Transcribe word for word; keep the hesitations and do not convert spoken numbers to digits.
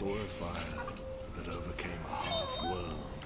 saw a fire that overcame a half world.